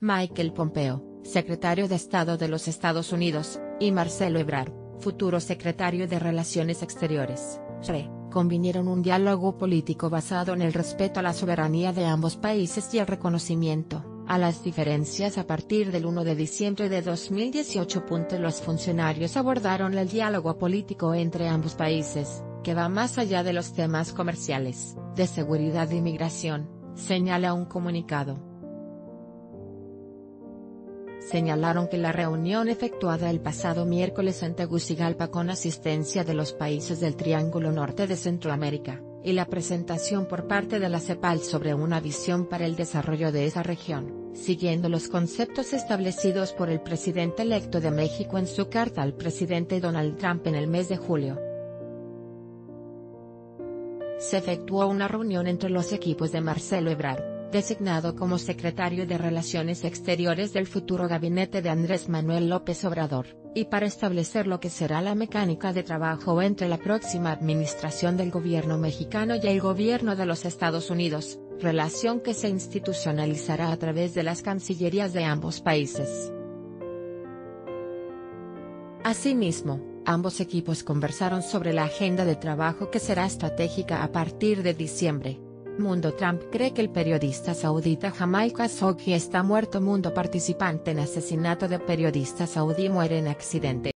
Michael Pompeo, secretario de Estado de los Estados Unidos, y Marcelo Ebrard, futuro secretario de Relaciones Exteriores, convinieron un diálogo político basado en el respeto a la soberanía de ambos países y el reconocimiento a las diferencias a partir del 1 de diciembre de 2018. Los funcionarios abordaron el diálogo político entre ambos países, que va más allá de los temas comerciales, de seguridad e inmigración, señala un comunicado. Señalaron que la reunión efectuada el pasado miércoles en Tegucigalpa con asistencia de los países del Triángulo Norte de Centroamérica, y la presentación por parte de la CEPAL sobre una visión para el desarrollo de esa región, siguiendo los conceptos establecidos por el presidente electo de México en su carta al presidente Donald Trump en el mes de julio. Se efectuó una reunión entre los equipos de Marcelo Ebrard, designado como secretario de Relaciones Exteriores del futuro gabinete de Andrés Manuel López Obrador, y para establecer lo que será la mecánica de trabajo entre la próxima administración del gobierno mexicano y el gobierno de los Estados Unidos, relación que se institucionalizará a través de las cancillerías de ambos países. Asimismo, ambos equipos conversaron sobre la agenda de trabajo que será estratégica a partir de diciembre. Mundo Trump cree que el periodista saudita Jamal Khashoggi está muerto. Mundo participante en asesinato de periodista saudí muere en accidente.